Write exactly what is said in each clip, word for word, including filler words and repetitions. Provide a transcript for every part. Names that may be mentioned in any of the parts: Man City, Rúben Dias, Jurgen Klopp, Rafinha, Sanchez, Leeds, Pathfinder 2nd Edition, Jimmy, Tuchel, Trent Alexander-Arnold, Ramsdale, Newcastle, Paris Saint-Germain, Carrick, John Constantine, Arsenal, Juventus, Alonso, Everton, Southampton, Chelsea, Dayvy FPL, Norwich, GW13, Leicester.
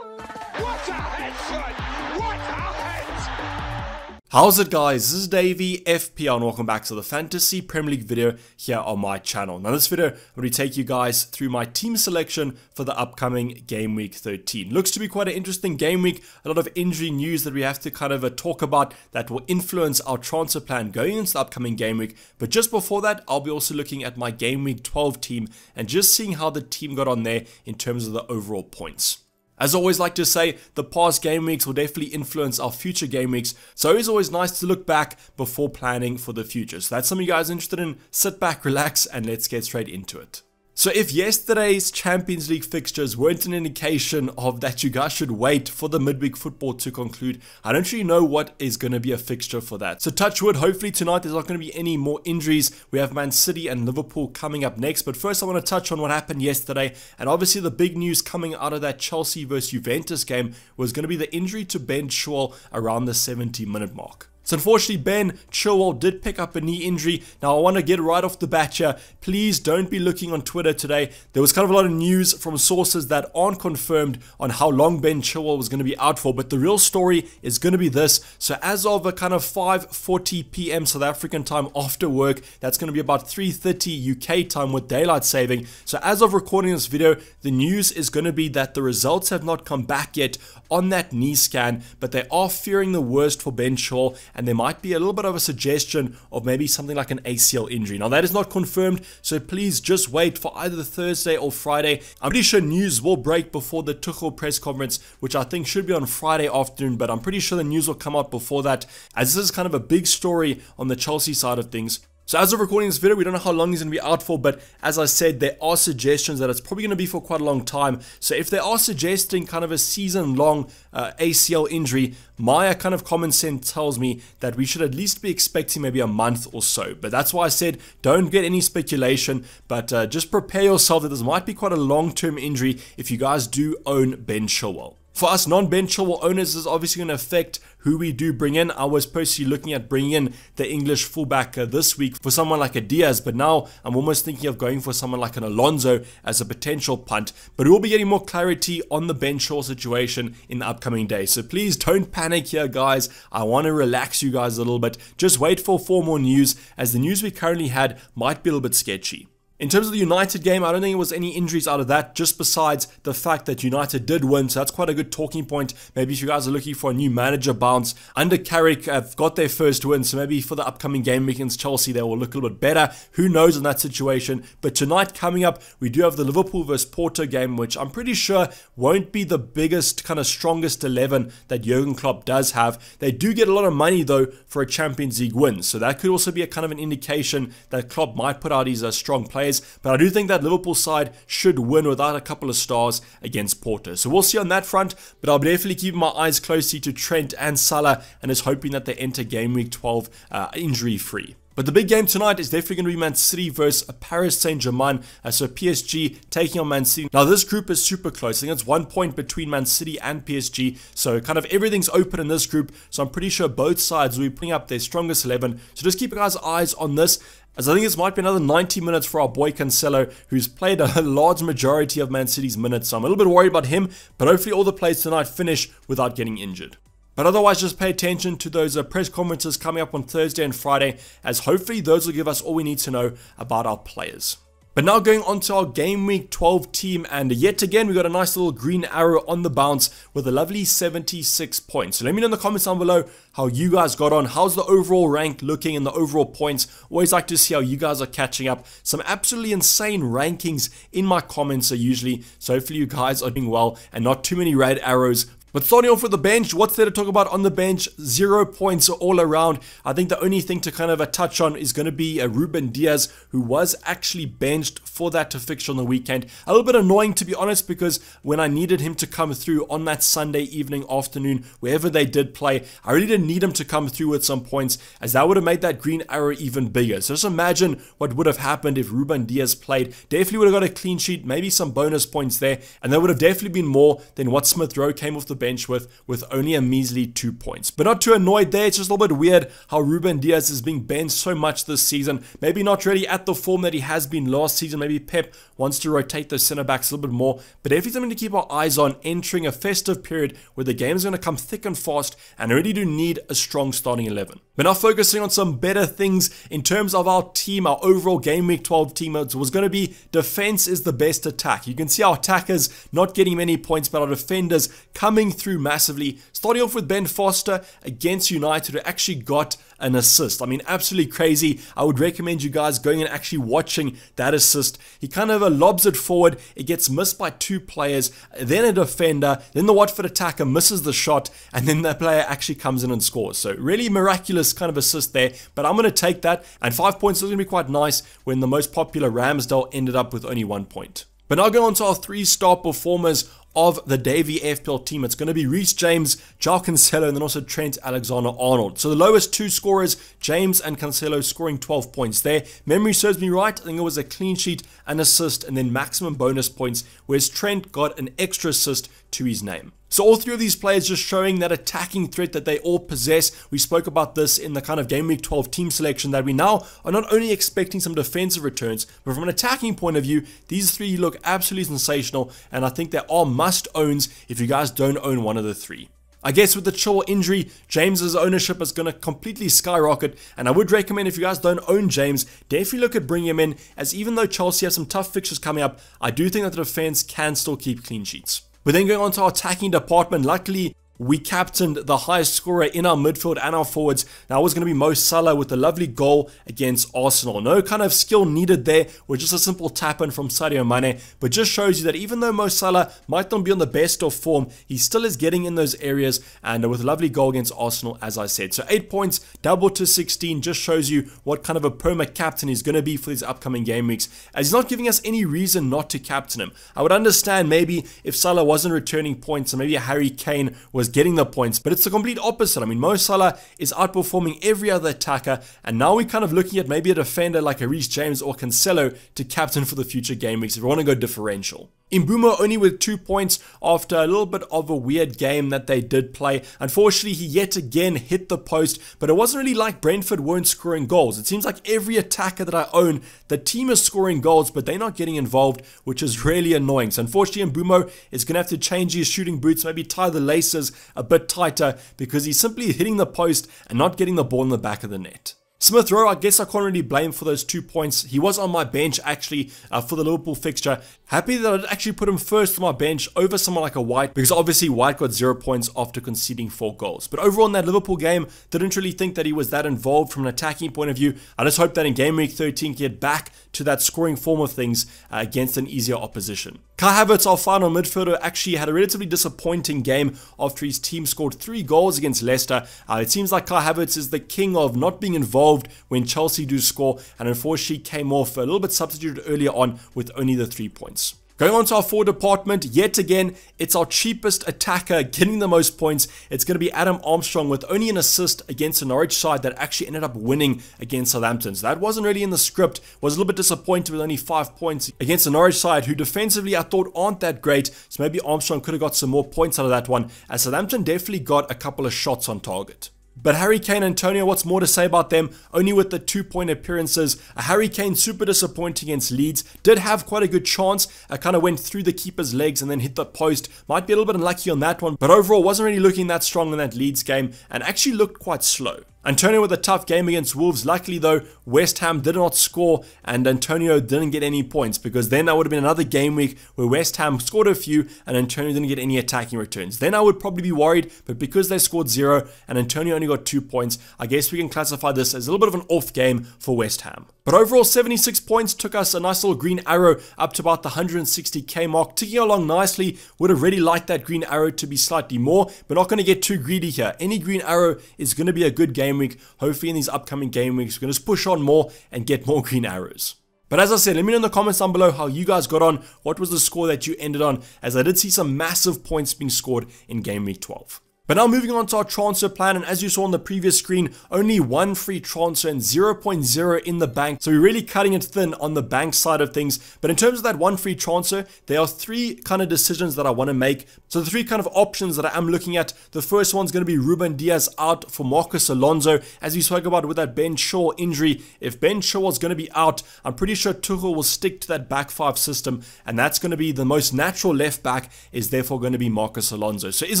What a headshot! What a headshot! How's it guys, this is Dayvy F P L and welcome back to the Fantasy Premier League video here on my channel. Now this video, I'm going to take you guys through my team selection for the upcoming game week thirteen. Looks to be quite an interesting game week, a lot of injury news that we have to kind of uh, talk about that will influence our transfer plan going into the upcoming game week. But just before that, I'll be also looking at my game week twelve team and just seeing how the team got on there in terms of the overall points. As I always like to say, the past game weeks will definitely influence our future game weeks, so it's always nice to look back before planning for the future. So that's something you guys are interested in, sit back, relax, and let's get straight into it. So if yesterday's Champions League fixtures weren't an indication of that you guys should wait for the midweek football to conclude, I don't really know what is going to be a fixture for that. So touch wood, hopefully tonight there's not going to be any more injuries. We have Man City and Liverpool coming up next. But first I want to touch on what happened yesterday. And obviously the big news coming out of that Chelsea versus Juventus game was going to be the injury to Ben Chilwell around the seventy minute mark. So unfortunately, Ben Chilwell did pick up a knee injury. Now, I want to get right off the bat here. Please don't be looking on Twitter today. There was kind of a lot of news from sources that aren't confirmed on how long Ben Chilwell was going to be out for. But the real story is going to be this. So as of a kind of five forty p m South African time after work, that's going to be about three thirty U K time with daylight saving. So as of recording this video, the news is going to be that the results have not come back yet on that knee scan. But they are fearing the worst for Ben Chilwell. And there might be a little bit of a suggestion of maybe something like an A C L injury. Now, that is not confirmed, so please just wait for either Thursday or Friday. I'm pretty sure news will break before the Tuchel press conference, which I think should be on Friday afternoon, but I'm pretty sure the news will come out before that, as this is kind of a big story on the Chelsea side of things. So as of recording this video, we don't know how long he's going to be out for, but as I said, there are suggestions that it's probably going to be for quite a long time. So if they are suggesting kind of a season-long uh, A C L injury, my kind of common sense tells me that we should at least be expecting maybe a month or so. But that's why I said don't get any speculation, but uh, just prepare yourself that this might be quite a long-term injury if you guys do own Ben Chilwell. For us non-Ben Chilwell owners, this is obviously going to affect who we do bring in. I was personally looking at bringing in the English fullback uh, this week for someone like a Dias, but now I'm almost thinking of going for someone like an Alonso as a potential punt. But we'll be getting more clarity on the Ben Chilwell situation in the upcoming days. So please don't panic here, guys. I want to relax you guys a little bit. Just wait for four more news, as the news we currently had might be a little bit sketchy. In terms of the United game, I don't think it was any injuries out of that, just besides the fact that United did win, so that's quite a good talking point. Maybe if you guys are looking for a new manager bounce, under Carrick have got their first win, so maybe for the upcoming game against Chelsea, they will look a little bit better. Who knows in that situation? But tonight coming up, we do have the Liverpool versus Porto game, which I'm pretty sure won't be the biggest, kind of strongest eleven that Jurgen Klopp does have. They do get a lot of money, though, for a Champions League win, so that could also be a kind of an indication that Klopp might put out his uh, strong players. But I do think that Liverpool side should win without a couple of stars against Porto. So we'll see on that front, but I'll definitely keep my eyes closely to Trent and Salah and is hoping that they enter game week twelve uh, injury free. But the big game tonight is definitely going to be Man City versus Paris Saint-Germain. Uh, so P S G taking on Man City. Now this group is super close. I think it's one point between Man City and P S G. So kind of everything's open in this group. So I'm pretty sure both sides will be putting up their strongest eleven. So just keep your guys' eyes on this, as I think this might be another ninety minutes for our boy Cancelo, who's played a large majority of Man City's minutes. So I'm a little bit worried about him, but hopefully all the plays tonight finish without getting injured. But otherwise, just pay attention to those uh, press conferences coming up on Thursday and Friday, as hopefully those will give us all we need to know about our players. But now going on to our game week twelve team, and yet again we got a nice little green arrow on the bounce with a lovely seventy-six points. So let me know in the comments down below how you guys got on. How's the overall rank looking and the overall points? Always like to see how you guys are catching up. Some absolutely insane rankings in my comments are usually, so hopefully you guys are doing well and not too many red arrows. But starting off with the bench, what's there to talk about on the bench? Zero points all around. I think the only thing to kind of a touch on is going to be a Rúben Dias, who was actually benched for that fixture on the weekend. A little bit annoying, to be honest, because when I needed him to come through on that Sunday evening, afternoon, wherever they did play, I really didn't need him to come through with some points, as that would have made that green arrow even bigger. So just imagine what would have happened if Rúben Dias played. Definitely would have got a clean sheet, maybe some bonus points there, and that would have definitely been more than what Smith Rowe came off the bench with, with only a measly two points. But not too annoyed there. It's just a little bit weird how Rúben Dias is being benched so much this season. Maybe not really at the form that he has been last season. Maybe Pep wants to rotate those centre-backs a little bit more. But definitely something to keep our eyes on entering a festive period where the game is going to come thick and fast, and really do need a strong starting eleven. We're now focusing on some better things in terms of our team. Our overall game week twelve team was going to be defense is the best attack. You can see our attackers not getting many points, but our defenders coming through massively. Starting off with Ben Foster against United, who actually got an assist. I mean, absolutely crazy. I would recommend you guys going and actually watching that assist. He kind of lobs it forward. It gets missed by two players, then a defender, then the Watford attacker misses the shot, and then the player actually comes in and scores. So really miraculous kind of assist there, but I'm going to take that. And five points is going to be quite nice when the most popular Ramsdale ended up with only one point. But now going on to our three-star performers of the Dayvy F P L team. It's going to be Reese James, João Cancelo, and then also Trent Alexander-Arnold. So the lowest two scorers, James and Cancelo, scoring twelve points there. Memory serves me right, I think it was a clean sheet, an assist, and then maximum bonus points, whereas Trent got an extra assist to his name. So all three of these players just showing that attacking threat that they all possess. We spoke about this in the kind of game week twelve team selection, that we now are not only expecting some defensive returns, but from an attacking point of view, these three look absolutely sensational, and I think they are must owns if you guys don't own one of the three. I guess with the Chilwell injury, James's ownership is going to completely skyrocket, and I would recommend if you guys don't own James, definitely look at bringing him in, as even though Chelsea have some tough fixtures coming up, I do think that the defense can still keep clean sheets. But then going on to our attacking department, luckily we captained the highest scorer in our midfield and our forwards. Now it was going to be Mo Salah with a lovely goal against Arsenal. No kind of skill needed there, with just a simple tap-in from Sadio Mane. But just shows you that even though Mo Salah might not be on the best of form, he still is getting in those areas, and with a lovely goal against Arsenal, as I said. So eight points, double to sixteen, just shows you what kind of a perma-captain he's going to be for these upcoming game weeks, as he's not giving us any reason not to captain him. I would understand maybe if Salah wasn't returning points, and maybe a Harry Kane was getting the points, but it's the complete opposite. I mean, Mo Salah is outperforming every other attacker, and now we're kind of looking at maybe a defender like a Reece James or Cancelo to captain for the future game weeks if we want to go differential. Mbumo only with two points after a little bit of a weird game that they did play. Unfortunately, he yet again hit the post, but it wasn't really like Brentford weren't scoring goals. It seems like every attacker that I own, the team is scoring goals, but they're not getting involved, which is really annoying. So unfortunately, Mbumo is going to have to change his shooting boots, maybe tie the laces a bit tighter, because he's simply hitting the post and not getting the ball in the back of the net. Smith Rowe, I guess I can't really blame for those two points. He was on my bench, actually, uh, for the Liverpool fixture. Happy that I'd actually put him first for my bench over someone like a White, because obviously White got zero points after conceding four goals. But overall in that Liverpool game, didn't really think that he was that involved from an attacking point of view. I just hope that in game week thirteen, get back to that scoring form of things uh, against an easier opposition. Kai Havertz, our final midfielder, actually had a relatively disappointing game after his team scored three goals against Leicester. Uh, it seems like Kai Havertz is the king of not being involved when Chelsea do score, and unfortunately came off a little bit substituted earlier on with only the three points. Going on to our forward department, yet again, it's our cheapest attacker getting the most points. It's going to be Adam Armstrong with only an assist against the Norwich side that actually ended up winning against Southampton. So that wasn't really in the script. Was a little bit disappointed with only five points against the Norwich side, who defensively I thought aren't that great. So maybe Armstrong could have got some more points out of that one, as Southampton definitely got a couple of shots on target. But Harry Kane, Antonio, what's more to say about them? Only with the two-point appearances. A Harry Kane super disappointing against Leeds. Did have quite a good chance. I kind of went through the keeper's legs and then hit the post. Might be a little bit unlucky on that one. But overall, wasn't really looking that strong in that Leeds game, and actually looked quite slow. Antonio with a tough game against Wolves. Luckily though, West Ham did not score and Antonio didn't get any points, because then that would have been another game week where West Ham scored a few and Antonio didn't get any attacking returns. Then I would probably be worried, but because they scored zero and Antonio only got two points, I guess we can classify this as a little bit of an off game for West Ham. But overall, seventy-six points took us a nice little green arrow up to about the one hundred sixty K mark. Ticking along nicely. Would have really liked that green arrow to be slightly more, but not going to get too greedy here. Any green arrow is going to be a good game week. Hopefully in these upcoming game weeks, we're going to just push on more and get more green arrows. But as I said, let me know in the comments down below how you guys got on. What was the score that you ended on? As I did see some massive points being scored in game week twelve. But now moving on to our transfer plan, and as you saw on the previous screen, only one free transfer and zero point zero in the bank. So we're really cutting it thin on the bank side of things. But in terms of that one free transfer, there are three kind of decisions that I want to make. So the three kind of options that I am looking at, the first one's going to be Rúben Dias out for Marcos Alonso. As we spoke about with that Ben Chilwell injury, if Ben Chilwell is going to be out, I'm pretty sure Tuchel will stick to that back five system, and that's going to be the most natural left back is therefore going to be Marcos Alonso. So is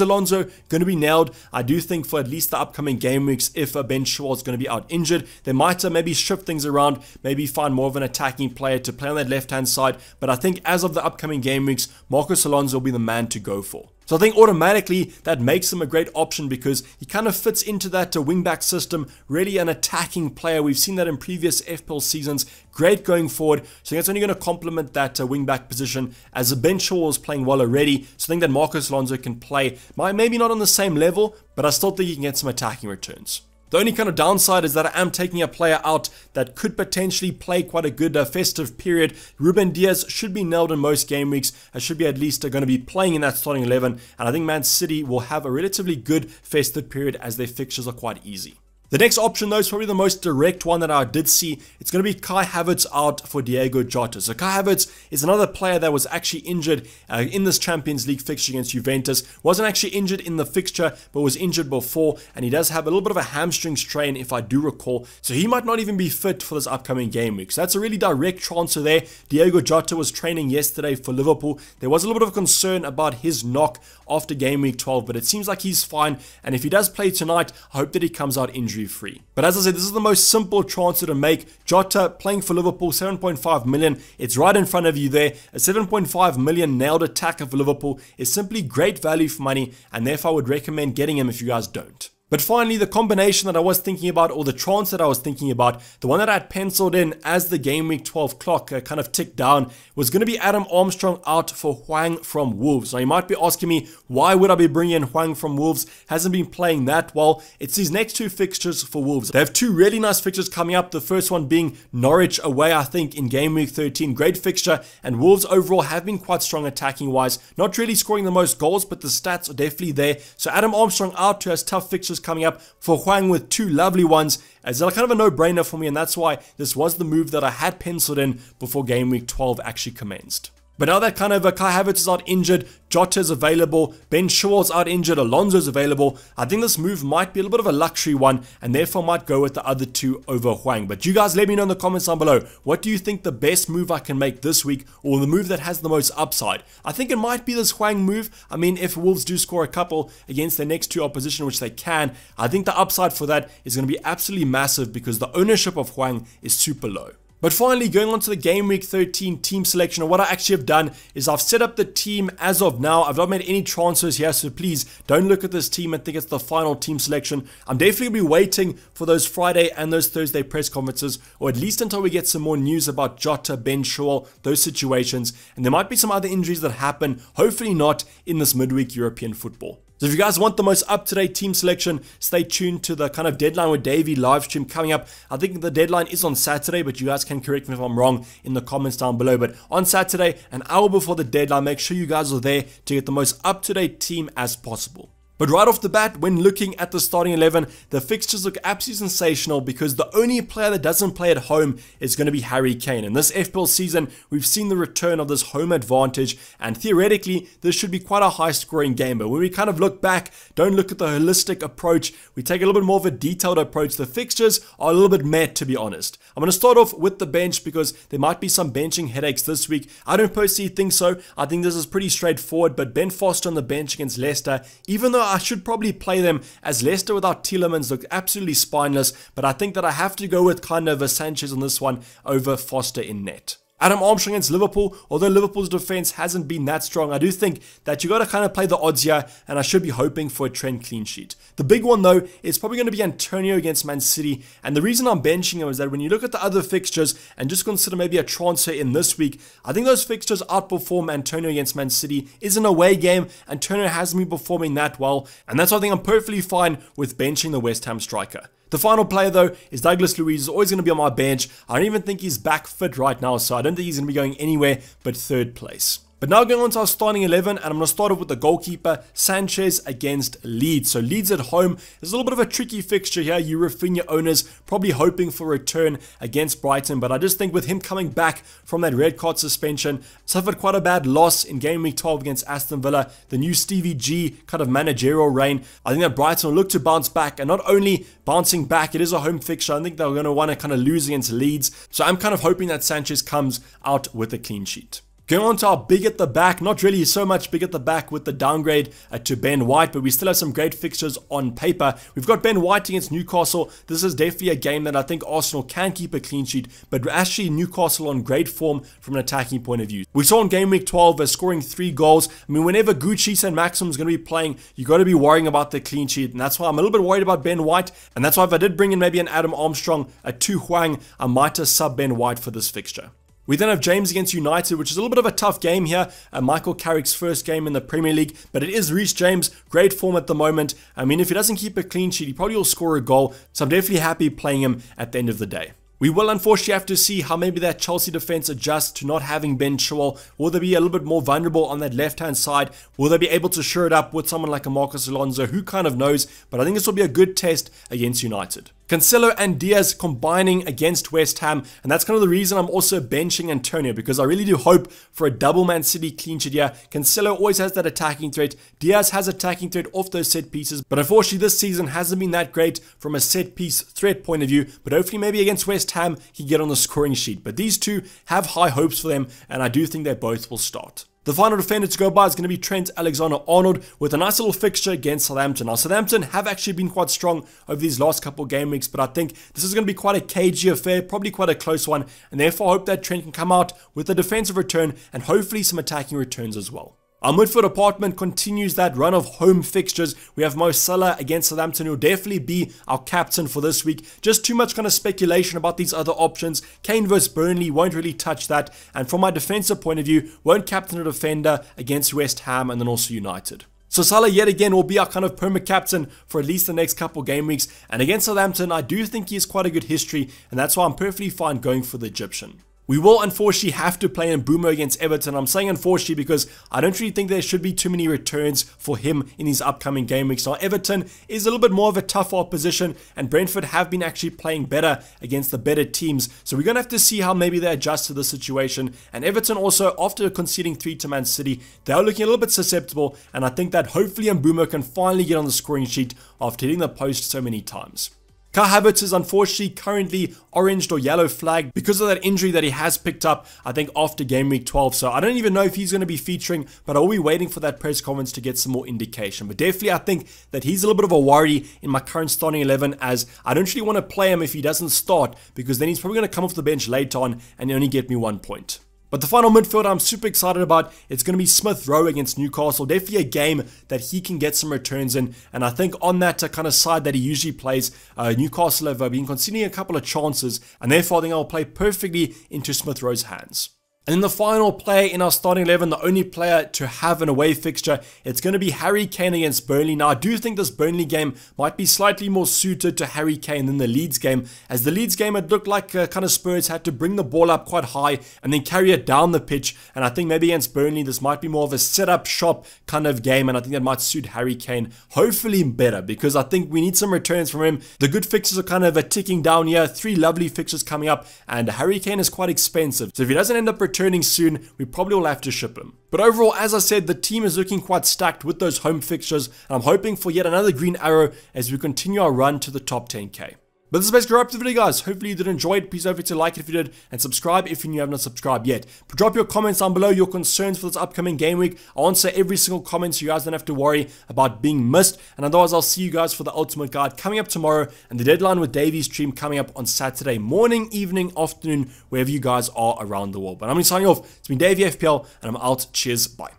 Alonso going to be nailed? I do think for at least the upcoming game weeks, if Ben Chilwell is going to be out injured, they might uh, maybe shift things around, maybe find more of an attacking player to play on that left-hand side. But I think as of the upcoming game weeks, Marcos Alonso will be the man to go for. So I think automatically that makes him a great option because he kind of fits into that uh, wing-back system, really an attacking player. We've seen that in previous F P L seasons, great going forward. So I think it's only going to complement that uh, wing-back position as Ben Chilwell is playing well already. So I think that Marcos Alonso can play, maybe not on the same level, but I still think he can get some attacking returns. The only kind of downside is that I am taking a player out that could potentially play quite a good uh, festive period. Rúben Dias should be nailed in most game weeks. I should be at least uh, going to be playing in that starting eleven. And I think Man City will have a relatively good festive period as their fixtures are quite easy. The next option though is probably the most direct one that I did see. It's going to be Kai Havertz out for Diogo Jota. So Kai Havertz is another player that was actually injured uh, in this Champions League fixture against Juventus. Wasn't actually injured in the fixture, but was injured before, and he does have a little bit of a hamstring strain if I do recall. So he might not even be fit for this upcoming game week. So that's a really direct transfer there. Diogo Jota was training yesterday for Liverpool. There was a little bit of concern about his knock after game week twelve, but it seems like he's fine. And if he does play tonight, I hope that he comes out injured free. But as I said, this is the most simple transfer to make. Jota playing for Liverpool, seven point five million. It's right in front of you there. A seven point five million nailed attacker for Liverpool is simply great value for money, and therefore I would recommend getting him if you guys don't. But finally, the combination that I was thinking about, or the transfer that I was thinking about, the one that I had penciled in as the game week twelve clock uh, kind of ticked down, was going to be Adam Armstrong out for Hwang from Wolves. Now, you might be asking me, why would I be bringing in Hwang from Wolves? Hasn't been playing that well. It's these next two fixtures for Wolves. They have two really nice fixtures coming up. The first one being Norwich away, I think, in game week thirteen. Great fixture. And Wolves overall have been quite strong attacking wise. Not really scoring the most goals, but the stats are definitely there. So Adam Armstrong out, who has tough fixtures coming up for Hwang, with two lovely ones, as they're kind of a no-brainer for me, and that's why this was the move that I had penciled in before game week twelve actually commenced. But now that kind of uh, Kai Havertz is out injured, Jota is available, Ben Chilwell's out injured, Alonso's available, I think this move might be a little bit of a luxury one, and therefore might go with the other two over Hwang. But you guys let me know in the comments down below, what do you think the best move I can make this week, or the move that has the most upside? I think it might be this Hwang move. I mean, if Wolves do score a couple against their next two opposition, which they can, I think the upside for that is going to be absolutely massive because the ownership of Hwang is super low. But finally, going on to the game week thirteen team selection, and what I actually have done is I've set up the team as of now. I've not made any transfers here, so please don't look at this team and think it's the final team selection. I'm definitely going to be waiting for those Friday and those Thursday press conferences, or at least until we get some more news about Jota, Ben Chilwell, those situations. And there might be some other injuries that happen, hopefully not in this midweek European football. So if you guys want the most up-to-date team selection, stay tuned to the kind of Deadline with Dayvy live stream coming up. I think the deadline is on Saturday, but you guys can correct me if I'm wrong in the comments down below. But on Saturday, an hour before the deadline, make sure you guys are there to get the most up-to-date team as possible. But right off the bat, when looking at the starting eleven, the fixtures look absolutely sensational because the only player that doesn't play at home is going to be Harry Kane. In this F P L season, we've seen the return of this home advantage, and theoretically, this should be quite a high-scoring game. But when we kind of look back, don't look at the holistic approach. We take a little bit more of a detailed approach. The fixtures are a little bit meh, to be honest. I'm going to start off with the bench because there might be some benching headaches this week. I don't personally think so. I think this is pretty straightforward, but Ben Foster on the bench against Leicester, even though I should probably play them, as Leicester without Tielemans looked absolutely spineless, but I think that I have to go with kind of a Sanchez on this one over Foster in net. Adam Armstrong against Liverpool, although Liverpool's defense hasn't been that strong, I do think that you got to kind of play the odds here, and I should be hoping for a Trent clean sheet. The big one though is probably going to be Antonio against Man City, and the reason I'm benching him is that when you look at the other fixtures and just consider maybe a transfer in this week, I think those fixtures outperform Antonio against Man City. Is an away game, Antonio hasn't been performing that well, and that's why I think I'm perfectly fine with benching the West Ham striker. The final player though is Douglas Luiz, is always going to be on my bench. I don't even think he's back fit right now, so I don't think he's going to be going anywhere but third place. But now going on to our starting eleven, and I'm going to start off with the goalkeeper, Sanchez against Leeds. So Leeds at home is a little bit of a tricky fixture here. You Rafinha owners probably hoping for a return against Brighton, but I just think with him coming back from that red card suspension, suffered quite a bad loss in game week twelve against Aston Villa, the new Stevie G kind of managerial reign. I think that Brighton will look to bounce back, and not only bouncing back, it is a home fixture. I think they're going to want to kind of lose against Leeds. So I'm kind of hoping that Sanchez comes out with a clean sheet. Going on to our big at the back, not really so much big at the back with the downgrade uh, to Ben White, but we still have some great fixtures on paper. We've got Ben White against Newcastle. This is definitely a game that I think Arsenal can keep a clean sheet, but actually Newcastle on great form from an attacking point of view. We saw in game week twelve uh, scoring three goals. I mean, whenever Gucci and Maxim's going to be playing, you got to be worrying about the clean sheet, and that's why I'm a little bit worried about Ben White, and that's why if I did bring in maybe an Adam Armstrong uh, to Hwang, I might have subbed Ben White for this fixture. We then have James against United, which is a little bit of a tough game here. Uh, Michael Carrick's first game in the Premier League, but it is Reese James. Great form at the moment. I mean, if he doesn't keep a clean sheet, he probably will score a goal. So I'm definitely happy playing him at the end of the day. We will unfortunately have to see how maybe that Chelsea defense adjusts to not having Ben Chilwell. Will they be a little bit more vulnerable on that left-hand side? Will they be able to shore it up with someone like a Marcos Alonso? Who kind of knows? But I think this will be a good test against United. Cancelo and Diaz combining against West Ham, and that's kind of the reason I'm also benching Antonio, because I really do hope for a double Man City clean sheet here. Cancelo always has that attacking threat. Diaz has attacking threat off those set pieces, but unfortunately this season hasn't been that great from a set piece threat point of view, but hopefully maybe against West Ham he can get on the scoring sheet. But these two have high hopes for them, and I do think they both will start. The final defender to go by is going to be Trent Alexander-Arnold with a nice little fixture against Southampton. Now, Southampton have actually been quite strong over these last couple of game weeks, but I think this is going to be quite a cagey affair, probably quite a close one, and therefore I hope that Trent can come out with a defensive return and hopefully some attacking returns as well. Our midfield department continues that run of home fixtures. We have Mo Salah against Southampton, who will definitely be our captain for this week. Just too much kind of speculation about these other options. Kane versus Burnley won't really touch that. And from my defensive point of view, won't captain a defender against West Ham and then also United. So Salah yet again will be our kind of perma-captain for at least the next couple game weeks. And against Southampton, I do think he has quite a good history, and that's why I'm perfectly fine going for the Egyptian. We will unfortunately have to play Mbumo against Everton. I'm saying unfortunately because I don't really think there should be too many returns for him in his upcoming game weeks. Now Everton is a little bit more of a tough opposition, and Brentford have been actually playing better against the better teams. So we're going to have to see how maybe they adjust to the situation. And Everton also, after conceding three to Man City, they are looking a little bit susceptible, and I think that hopefully Mbumo can finally get on the scoring sheet after hitting the post so many times. Kai Havertz is unfortunately currently oranged or yellow flagged because of that injury that he has picked up, I think, after game week twelve. So I don't even know if he's going to be featuring, but I'll be waiting for that press conference to get some more indication. But definitely I think that he's a little bit of a worry in my current starting eleven, as I don't really want to play him if he doesn't start, because then he's probably going to come off the bench later on and only get me one point. But the final midfield I'm super excited about, it's going to be Smith Rowe against Newcastle. Definitely a game that he can get some returns in. And I think on that kind of side that he usually plays, uh, Newcastle have been conceding a couple of chances, and therefore I think I'll play perfectly into Smith Rowe's hands. And then the final player in our starting eleven, the only player to have an away fixture, it's going to be Harry Kane against Burnley. Now, I do think this Burnley game might be slightly more suited to Harry Kane than the Leeds game, as the Leeds game, it looked like uh, kind of Spurs had to bring the ball up quite high and then carry it down the pitch. And I think maybe against Burnley, this might be more of a set-up shop kind of game, and I think that might suit Harry Kane hopefully better, because I think we need some returns from him. The good fixtures are kind of a ticking down here. Three lovely fixtures coming up, and Harry Kane is quite expensive. So if he doesn't end up returning, Returning soon, we probably will have to ship him. But overall, as I said, the team is looking quite stacked with those home fixtures, and I'm hoping for yet another green arrow as we continue our run to the top ten K. But this is basically wrap up the video, guys. Hopefully you did enjoy it. Please don't forget to like it if you did, and subscribe if you haven't subscribed yet. But drop your comments down below, your concerns for this upcoming game week. I'll answer every single comment so you guys don't have to worry about being missed. And otherwise, I'll see you guys for the ultimate guide coming up tomorrow, and the deadline with Dayvy stream coming up on Saturday morning, evening, afternoon, wherever you guys are around the world. But I'm going to sign off. It's been Dayvy F P L, and I'm out. Cheers. Bye.